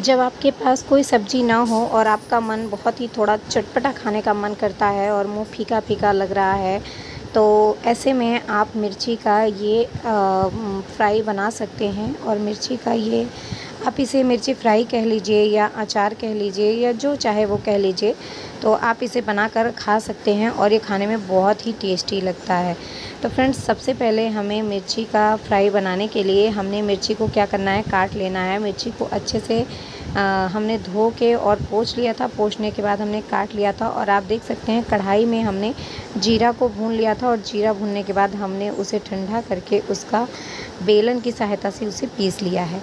जब आपके पास कोई सब्जी ना हो और आपका मन बहुत ही थोड़ा चटपटा खाने का मन करता है और मुंह फीका फीका लग रहा है, तो ऐसे में आप मिर्ची का ये फ्राई बना सकते हैं। और मिर्ची का ये आप इसे मिर्ची फ्राई कह लीजिए या अचार कह लीजिए या जो चाहे वो कह लीजिए, तो आप इसे बनाकर खा सकते हैं और ये खाने में बहुत ही टेस्टी लगता है। तो फ्रेंड्स, सबसे पहले हमें मिर्ची का फ्राई बनाने के लिए हमने मिर्ची को क्या करना है, काट लेना है। मिर्ची को अच्छे से हमने धो के और पोंछ लिया था। पोंछने के बाद हमने काट लिया था और आप देख सकते हैं कढ़ाई में हमने जीरा को भून लिया था और जीरा भूनने के बाद हमने उसे ठंडा करके उसका बेलन की सहायता से उसे पीस लिया है।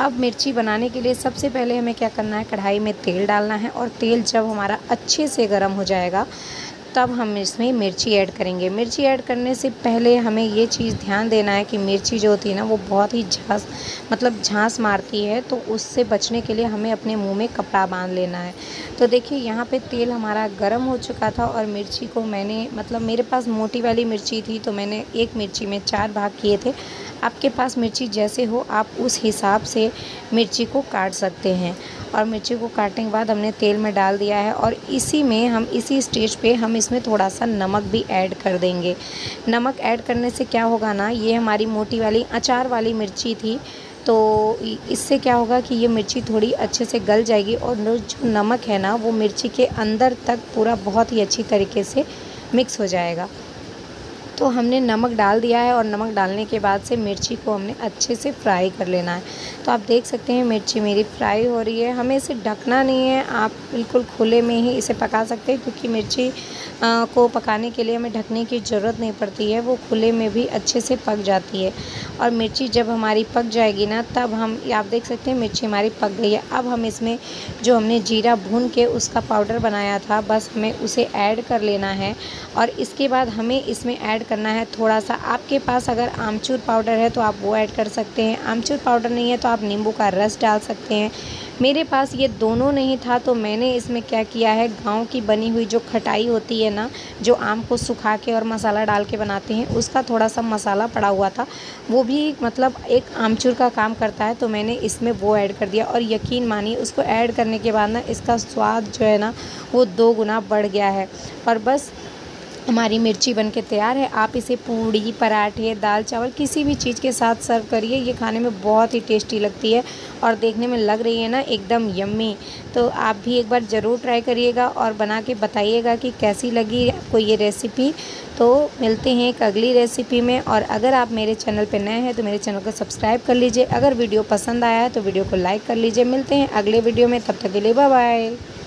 अब मिर्ची बनाने के लिए सबसे पहले हमें क्या करना है, कढ़ाई में तेल डालना है और तेल जब हमारा अच्छे से गर्म हो जाएगा तब हम इसमें मिर्ची ऐड करेंगे। मिर्ची ऐड करने से पहले हमें ये चीज़ ध्यान देना है कि मिर्ची जो होती है ना, वो बहुत ही झांस मारती है, तो उससे बचने के लिए हमें अपने मुंह में कपड़ा बांध लेना है। तो देखिए यहाँ पे तेल हमारा गर्म हो चुका था और मिर्ची को मैंने मेरे पास मोटी वाली मिर्ची थी तो मैंने एक मिर्ची में 4 भाग किए थे। आपके पास मिर्ची जैसे हो आप उस हिसाब से मिर्ची को काट सकते हैं। और मिर्ची को काटने के बाद हमने तेल में डाल दिया है और इसी में हम इसी स्टेज पे हम इसमें थोड़ा सा नमक भी ऐड कर देंगे। नमक ऐड करने से क्या होगा ना, ये हमारी मोटी वाली अचार वाली मिर्ची थी तो इससे क्या होगा कि ये मिर्ची थोड़ी अच्छे से गल जाएगी और जो नमक है ना वो मिर्ची के अंदर तक पूरा बहुत ही अच्छी तरीके से मिक्स हो जाएगा। तो हमने नमक डाल दिया है और नमक डालने के बाद से मिर्ची को हमने अच्छे से फ्राई कर लेना है। तो आप देख सकते हैं मिर्ची मेरी फ्राई हो रही है। हमें इसे ढकना नहीं है, आप बिल्कुल खुले में ही इसे पका सकते हैं क्योंकि मिर्ची को पकाने के लिए हमें ढकने की ज़रूरत नहीं पड़ती है, वो खुले में भी अच्छे से पक जाती है। और मिर्ची जब हमारी पक जाएगी ना तब हम, आप देख सकते हैं मिर्ची हमारी पक गई है। अब हम इसमें जो हमने जीरा भून के उसका पाउडर बनाया था बस हमें उसे ऐड कर लेना है। और इसके बाद हमें इसमें ऐड करना है थोड़ा सा, आपके पास अगर आमचूर पाउडर है तो आप वो ऐड कर सकते हैं, आमचूर पाउडर नहीं है तो आप नींबू का रस डाल सकते हैं। मेरे पास ये दोनों नहीं था तो मैंने इसमें क्या किया है, गांव की बनी हुई जो खटाई होती है ना, जो आम को सुखा के और मसाला डाल के बनाते हैं, उसका थोड़ा सा मसाला पड़ा हुआ था, वो भी एक आमचूर का काम करता है, तो मैंने इसमें वो ऐड कर दिया। और यकीन मानिए उसको ऐड करने के बाद ना इसका स्वाद जो है ना वो 2 गुना बढ़ गया है। और बस हमारी मिर्ची बनके तैयार है। आप इसे पूड़ी, पराठे, दाल चावल किसी भी चीज़ के साथ सर्व करिए, ये खाने में बहुत ही टेस्टी लगती है और देखने में लग रही है ना एकदम यम्मी। तो आप भी एक बार ज़रूर ट्राई करिएगा और बना के बताइएगा कि कैसी लगी आपको ये रेसिपी। तो मिलते हैं एक अगली रेसिपी में। और अगर आप मेरे चैनल पर नए हैं तो मेरे चैनल को सब्सक्राइब कर लीजिए। अगर वीडियो पसंद आया है तो वीडियो को लाइक कर लीजिए। मिलते हैं अगले वीडियो में, तब तक के लिए बाय बाय।